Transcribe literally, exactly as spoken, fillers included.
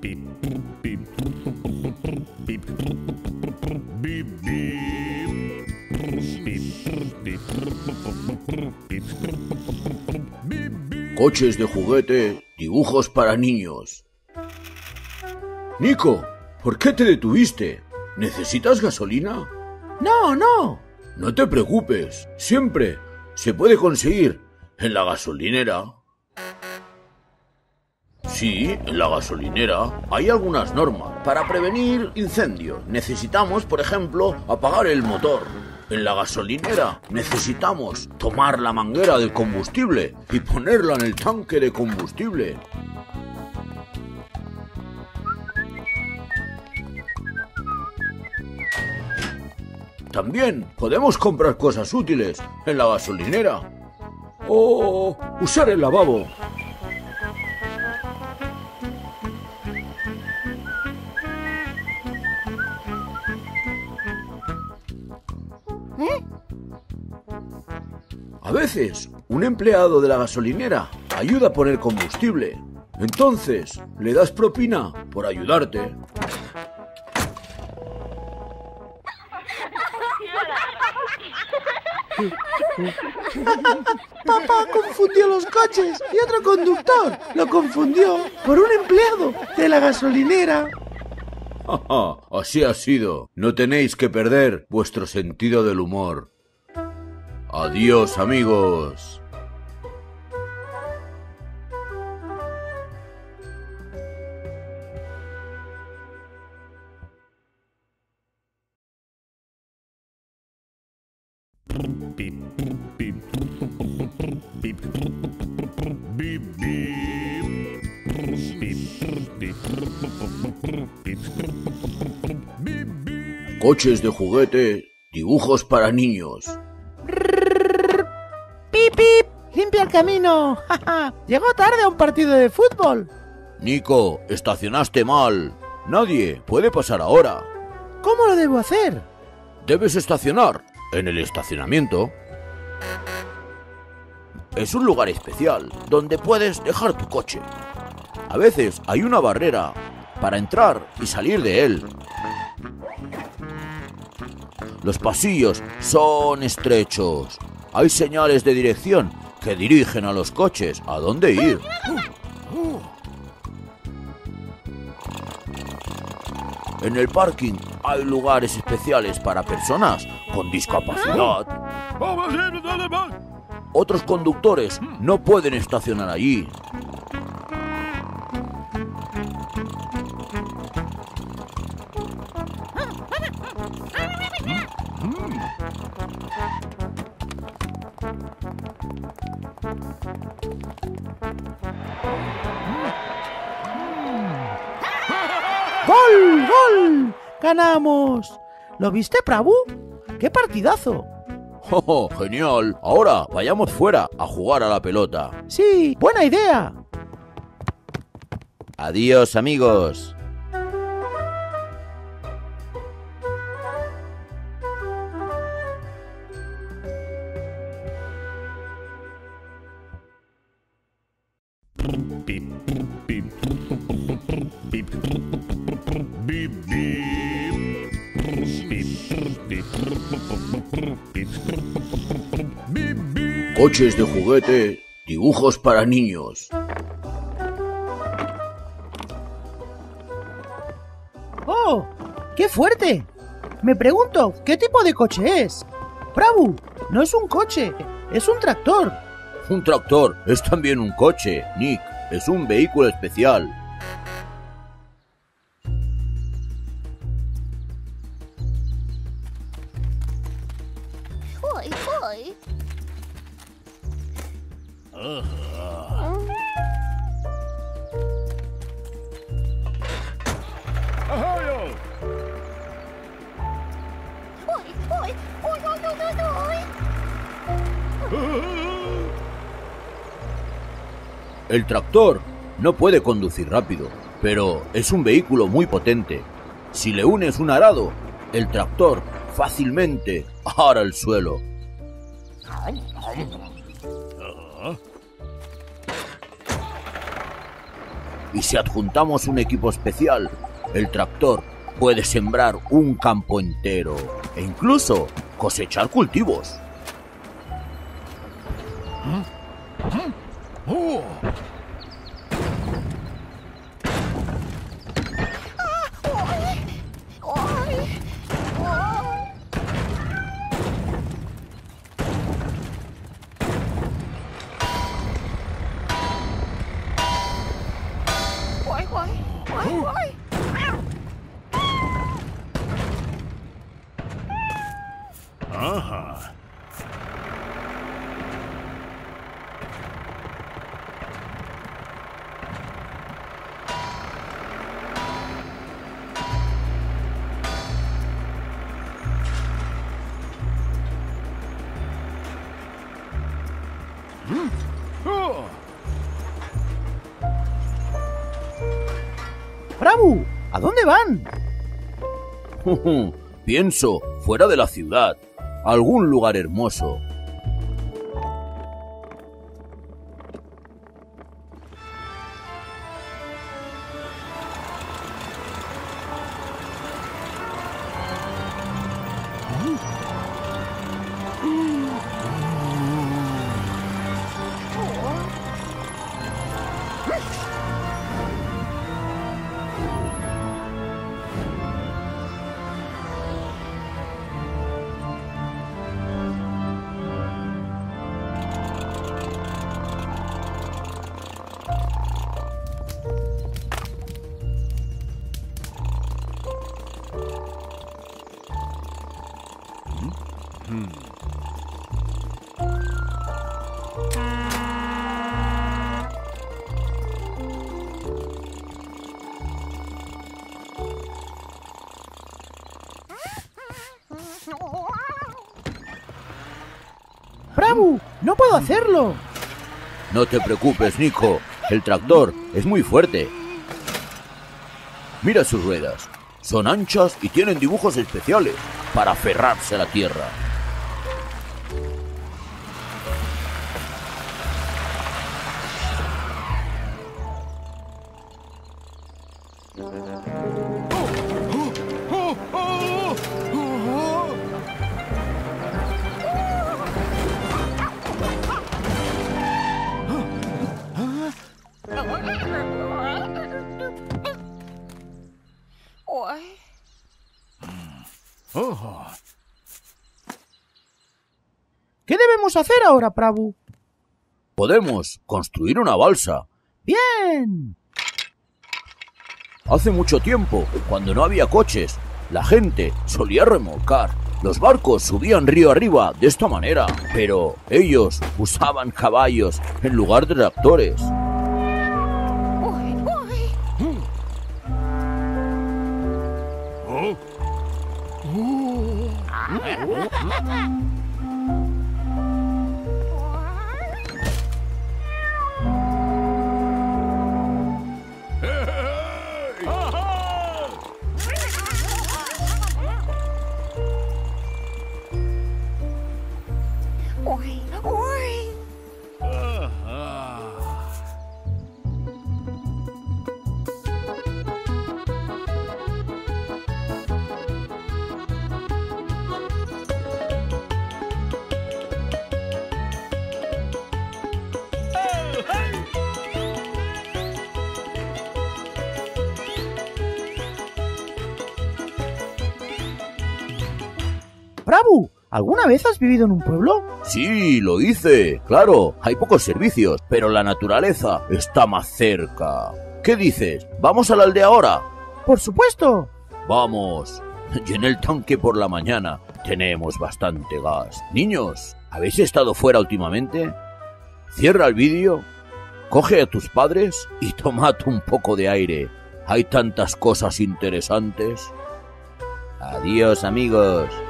pip, pip, pip, pip, pip. Coches de juguete, dibujos para niños. Nico, ¿por qué te detuviste? ¿Necesitas gasolina? No, no. No te preocupes, siempre se puede conseguir en la gasolinera. Sí, en la gasolinera hay algunas normas para prevenir incendios. Necesitamos, por ejemplo, apagar el motor. En la gasolinera necesitamos tomar la manguera del combustible y ponerla en el tanque de combustible. También podemos comprar cosas útiles en la gasolinera o usar el lavabo. A veces, un empleado de la gasolinera ayuda a poner combustible. Entonces, le das propina por ayudarte. Papá confundió los coches y otro conductor lo confundió por un empleado de la gasolinera. Así ha sido. No tenéis que perder vuestro sentido del humor. Adiós, amigos. Coches de juguete, dibujos para niños. ¡Pip, pip! ¡Limpia el camino! ¡Ja, ja! ¡Llegó tarde a un partido de fútbol! Nico, estacionaste mal. Nadie puede pasar ahora. ¿Cómo lo debo hacer? Debes estacionar en el estacionamiento. Es un lugar especial donde puedes dejar tu coche. A veces hay una barrera para entrar y salir de él. Los pasillos son estrechos. Hay señales de dirección que dirigen a los coches a dónde ir. En el parking hay lugares especiales para personas con discapacidad. Otros conductores no pueden estacionar allí. ¡Gol! ¡Gol! ¡Ganamos! ¿Lo viste, Prabhu? ¡Qué partidazo! Oh, oh, ¡genial! Ahora vayamos fuera a jugar a la pelota. ¡Sí! ¡Buena idea! ¡Adiós, amigos! Coches de juguete, dibujos para niños. ¡Oh! ¡Qué fuerte! Me pregunto, ¿qué tipo de coche es? Prabhu, no es un coche, es un tractor. Un tractor es también un coche, Nick. Es un vehículo especial. El tractor no puede conducir rápido, pero es un vehículo muy potente. Si le unes un arado, el tractor fácilmente ara el suelo. Y si adjuntamos un equipo especial, el tractor puede sembrar un campo entero e incluso cosechar cultivos. Ajá. ¡Prabhu! ¿A dónde van? Pienso, fuera de la ciudad. Algún lugar hermoso. ¡Prabhu! ¡No puedo hacerlo! No te preocupes, Nico. El tractor es muy fuerte. Mira sus ruedas. Son anchas y tienen dibujos especiales para aferrarse a la tierra. ¿Qué debemos hacer ahora, Prabhu? Podemos construir una balsa. ¡Bien! Hace mucho tiempo, cuando no había coches, la gente solía remolcar. Los barcos subían río arriba de esta manera, pero ellos usaban caballos en lugar de tractores. ¡Prabhu! ¿Alguna vez has vivido en un pueblo? Sí, lo hice. Claro, hay pocos servicios, pero la naturaleza está más cerca. ¿Qué dices? ¿Vamos a la aldea ahora? ¡Por supuesto! ¡Vamos! Llené el tanque por la mañana. Tenemos bastante gas. Niños, ¿habéis estado fuera últimamente? Cierra el vídeo, coge a tus padres y tomad un poco de aire. Hay tantas cosas interesantes. Adiós, amigos.